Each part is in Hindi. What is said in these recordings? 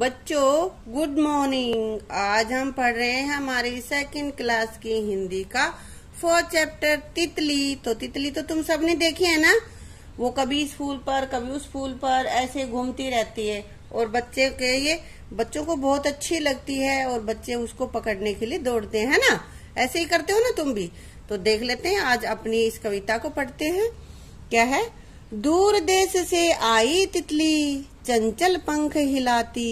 बच्चों गुड मॉर्निंग। आज हम पढ़ रहे हैं हमारी सेकंड क्लास की हिंदी का 4 चैप्टर तितली। तो तितली तो तुम सबने देखी है ना, वो कभी इस फूल पर कभी उस फूल पर ऐसे घूमती रहती है और बच्चों को बहुत अच्छी लगती है और बच्चे उसको पकड़ने के लिए दौड़ते हैं ना। ऐसे ही करते हो ना तुम भी। तो देख लेते हैं, आज अपनी इस कविता को पढ़ते हैं। क्या है? दूर देश से आई तितली चंचल पंख हिलाती,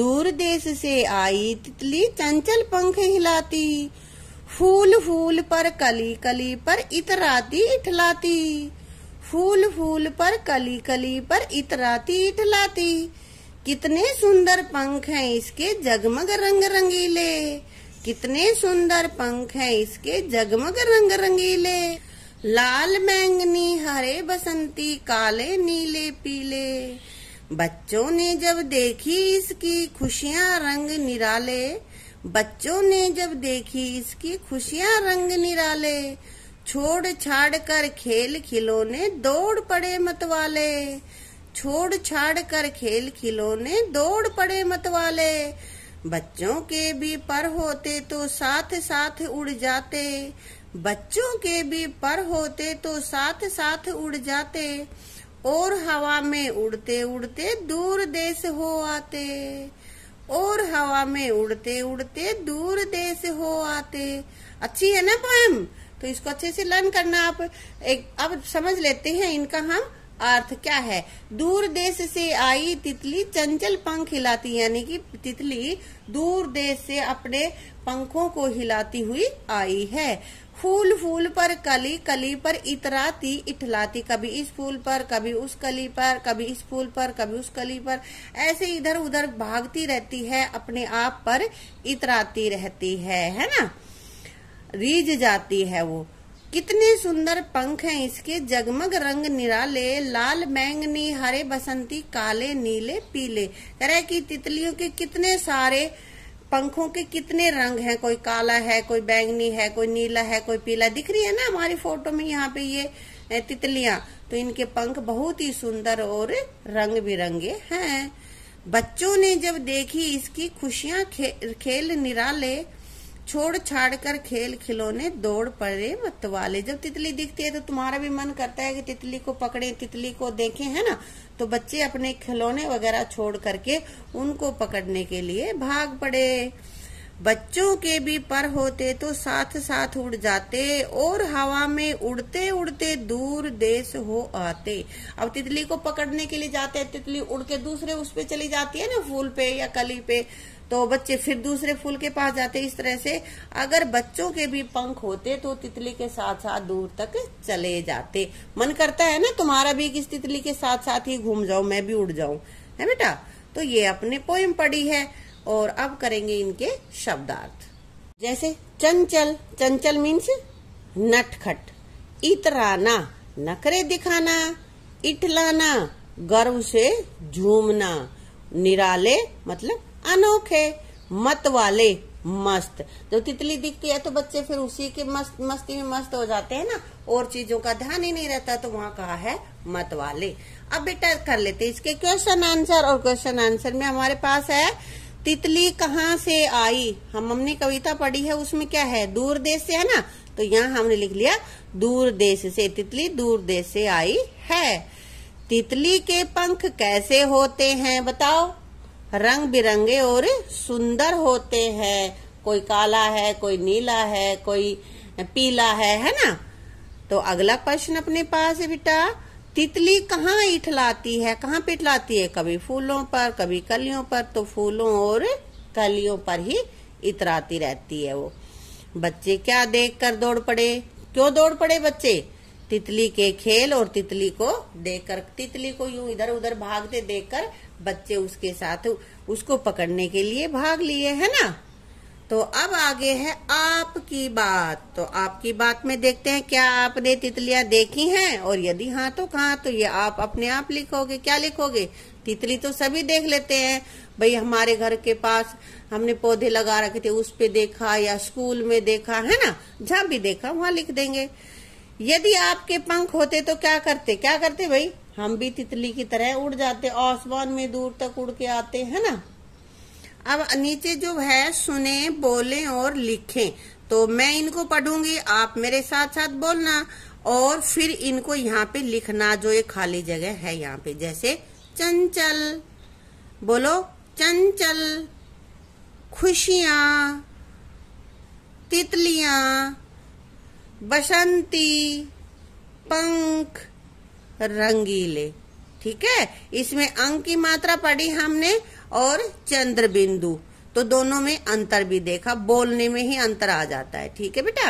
दूर देश से आई तितली चंचल पंख हिलाती, फूल फूल पर कली कली पर इतराती इठलाती, फूल फूल पर कली कली पर इतराती इठलाती, कितने सुंदर पंख हैं इसके जगमग रंग रंगीले, कितने सुंदर पंख हैं इसके जगमग रंग रंगीले, लाल बैंगनी हरे बसंती काले नीले पीले, बच्चों ने जब देखी इसकी खुशियां रंग निराले, बच्चों ने जब देखी इसकी खुशियां रंग निराले, छोड़ छाड़ कर खेल खिलौने दौड़ पड़े मतवाले, छोड़ छाड़ कर खेल खिलौने दौड़ पड़े मतवाले, बच्चों के भी पर होते तो साथ साथ उड़ जाते, बच्चों के भी पर होते तो साथ साथ उड़ जाते, और हवा में उड़ते उड़ते दूर देश हो आते, और हवा में उड़ते उड़ते दूर देश हो आते। अच्छी है ना पोएम? तो इसको अच्छे से लर्न करना। अब समझ लेते हैं इनका हम अर्थ क्या है। दूर देश से आई तितली चंचल पंख हिलाती, यानी कि तितली दूर देश से अपने पंखों को हिलाती हुई आई है। फूल फूल पर कली कली पर इतराती इठलाती, कभी इस फूल पर कभी उस कली पर कभी इस फूल पर कभी उस कली पर ऐसे इधर उधर भागती रहती है, अपने आप पर इतराती रहती है ना, रीझ जाती है वो। कितने सुंदर पंख हैं इसके जगमग रंग निराले, लाल बैंगनी हरे बसंती काले नीले पीले। तरह की तितलियों के कितने सारे पंखों के कितने रंग हैं, कोई काला है कोई बैंगनी है कोई नीला है कोई पीला। दिख रही है ना हमारी फोटो में यहाँ पे ये तितलियां। तो इनके पंख बहुत ही सुंदर और रंग बिरंगे हैं। बच्चों ने जब देखी इसकी खुशियां खेल निराले, छोड़ छाड़ कर खेल खिलौने दौड़ पड़े मतवाले। जब तितली दिखती है तो तुम्हारा भी मन करता है कि तितली को पकड़े तितली को देखें, है ना। तो बच्चे अपने खिलौने वगैरह छोड़ करके उनको पकड़ने के लिए भाग पड़े। बच्चों के भी पर होते तो साथ साथ उड़ जाते, और हवा में उड़ते उड़ते दूर देश हो आते। अब तितली को पकड़ने के लिए जाते हैं, तितली उड़ के दूसरे उस पे चली जाती है ना, फूल पे या कली पे। तो बच्चे फिर दूसरे फूल के पास जाते। इस तरह से अगर बच्चों के भी पंख होते तो तितली के साथ साथ दूर तक चले जाते। मन करता है ना तुम्हारा भी कि इस तितली के साथ साथ ही घूम जाऊं, मैं भी उड़ जाऊं, है बेटा। तो ये अपने पोएम पढ़ी है और अब करेंगे इनके शब्दार्थ। जैसे चंचल, चंचल मीन्स नटखट, इतराना नखरे दिखाना, इठलाना गर्व से झूमना, निराले मतलब अनोखे, मतवाले मस्त। जब तितली दिखती है तो बच्चे फिर उसी के मस्ती में मस्त हो जाते हैं ना, और चीजों का ध्यान ही नहीं रहता। तो वहां कहा है मतवाले। अब बेटा कर लेते हैं इसके क्वेश्चन आंसर। और क्वेश्चन आंसर में हमारे पास है तितली कहाँ से आई। हमने कविता पढ़ी है, उसमें क्या है? दूर देश से, है ना। तो यहाँ हमने लिख लिया दूर देश से, तितली दूर देश से आई है। तितली के पंख कैसे होते हैं बताओ? रंग बिरंगे और सुंदर होते हैं, कोई काला है कोई नीला है कोई पीला है ना। तो अगला क्वेश्चन अपने पास है बेटा, तितली कहाँ इठलाती है? कहाँ पे इठलाती है? कभी फूलों पर कभी कलियों पर, तो फूलों और कलियों पर ही इतराती रहती है वो। बच्चे क्या देखकर दौड़ पड़े? क्यों दौड़ पड़े बच्चे? तितली के खेल और तितली को देखकर, तितली को यूं इधर उधर भागते देखकर बच्चे उसके साथ उसको पकड़ने के लिए भाग लिए, है ना। तो अब आगे है आपकी बात। तो आपकी बात में देखते हैं क्या आपने तितलियां देखी हैं, और यदि हाँ तो कहाँ। तो ये आप अपने आप लिखोगे। क्या लिखोगे? तितली तो सभी देख लेते हैं भाई, हमारे घर के पास हमने पौधे लगा रखे थे उस पे देखा, या स्कूल में देखा, है ना, जहां भी देखा वहां लिख देंगे। यदि आपके पंख होते तो क्या करते? क्या करते भाई? हम भी तितली की तरह उड़ जाते, आसमान में दूर तक उड़ के आते, है ना। अब नीचे जो है सुने, बोले और लिखें, तो मैं इनको पढ़ूंगी, आप मेरे साथ साथ बोलना और फिर इनको यहाँ पे लिखना जो ये खाली जगह है यहाँ पे। जैसे चंचल, बोलो चंचल, खुशियां, तितलियां, बसंती, पंख, रंगीले। ठीक है, इसमें अंक की मात्रा पढ़ी हमने और चंद्र बिंदु, तो दोनों में अंतर भी देखा, बोलने में ही अंतर आ जाता है। ठीक है बेटा,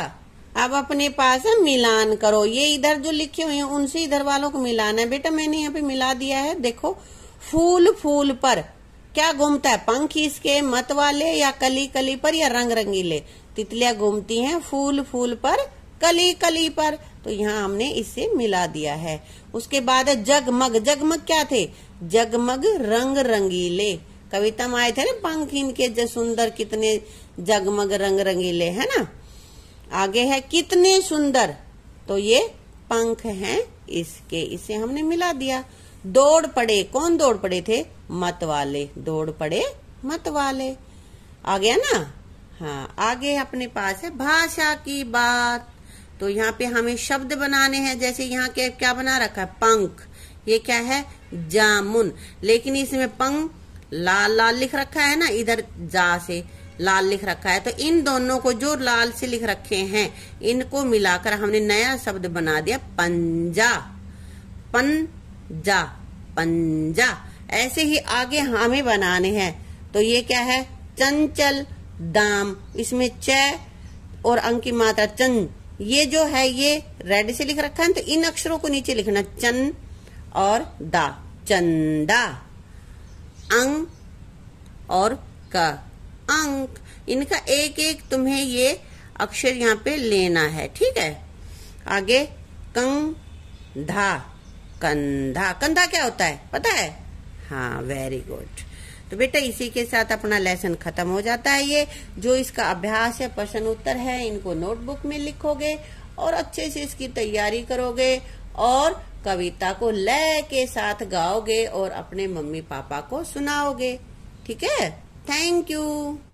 अब अपने पास है मिलान करो। ये इधर जो लिखे हुए हैं उनसे इधर वालों को मिलाना है। बेटा मैंने यहाँ पे मिला दिया है, देखो फूल फूल पर क्या घूमता है, पंख इसके मत वाले या कली कली पर या रंग रंगीले। तितलियां घूमती हैं फूल फूल पर, कली कली पर, तो यहाँ हमने इसे मिला दिया है। उसके बाद जगमग, जगमग क्या थे, जगमग रंग रंगीले। कविता में आए थे ना पंख इनके जो सुंदर कितने जगमग रंग रंगीले, है ना। आगे है कितने सुंदर, तो ये पंख हैं इसके, इसे हमने मिला दिया। दौड़ पड़े, कौन दौड़ पड़े थे, मत वाले, दौड़ पड़े मत वाले। आ गया ना। हाँ, आगे अपने पास है भाषा की बात, तो यहाँ पे हमें शब्द बनाने हैं। जैसे यहाँ के क्या बना रखा है, पंख, ये क्या है, जामुन, लेकिन इसमें पंख लाल लाल लिख रखा है ना, इधर जा से लाल लिख रखा है, तो इन दोनों को जो लाल से लिख रखे हैं इनको मिलाकर हमने नया शब्द बना दिया, पंजा, पंजा, पंजा। ऐसे ही आगे हमें बनाने हैं, तो ये क्या है, चंचल, दाम, इसमें च और अंक की मात्रा चन, ये जो है ये रेड से लिख रखा है, तो इन अक्षरों को नीचे लिखना, चन और दा, चंदा, अंग और का, अंक। इनका एक एक तुम्हें ये अक्षर यहाँ पे लेना है। ठीक है, आगे कंधा, कंधा, कंधा क्या होता है पता है, हाँ वेरी गुड। तो बेटा इसी के साथ अपना लेसन खत्म हो जाता है। ये जो इसका अभ्यास है, प्रश्न उत्तर है, इनको नोटबुक में लिखोगे और अच्छे से इसकी तैयारी करोगे और कविता को लय के साथ गाओगे और अपने मम्मी पापा को सुनाओगे। ठीक है, थैंक यू।